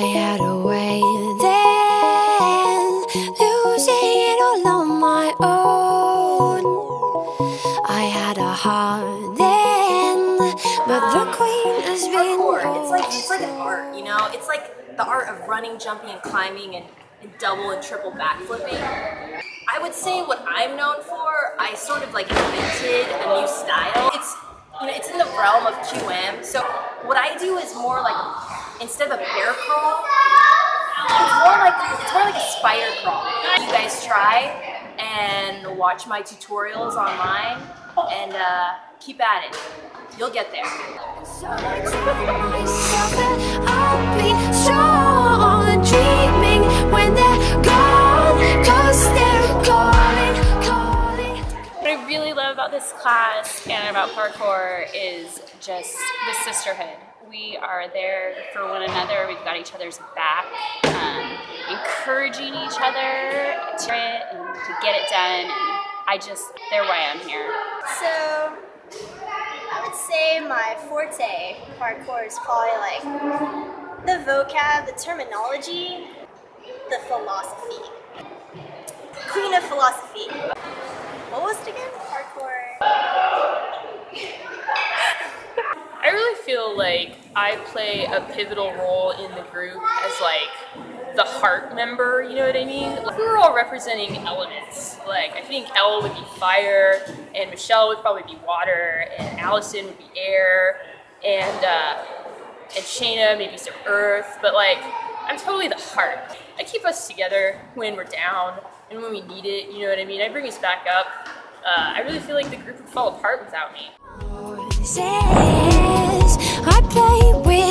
I had a way then, losing it all on my own. I had a heart then, but the queen has been it's like for the art, you know? It's like the art of running, jumping, and climbing, and double and triple backflipping. I would say what I'm known for, I sort of like invented a new style. It's, you know, it's in the realm of QM. So what I do is more like, instead of a bear crawl, it's more like a spider crawl. You guys try and watch my tutorials online and keep at it. You'll get there. So I tell myself that I'll be strong, dreaming when they're gone, 'cause they're calling. What I really love about this class and about parkour is just the sisterhood. We are there for one another. We've got each other's back, encouraging each other to get it done. And they're why I'm here. So I would say my forte parkour is probably like the vocab, the terminology, the philosophy. Queen of philosophy. What was it again? Parkour. I really feel like I play a pivotal role in the group as like the heart member, you know what I mean? Like, we're all representing elements. Like I think Elle would be fire, and Michelle would probably be water, and Allison would be air, and Shayna maybe some earth, but like I'm totally the heart. I keep us together when we're down and when we need it, you know what I mean? I bring us back up. I really feel like the group would fall apart without me. I play with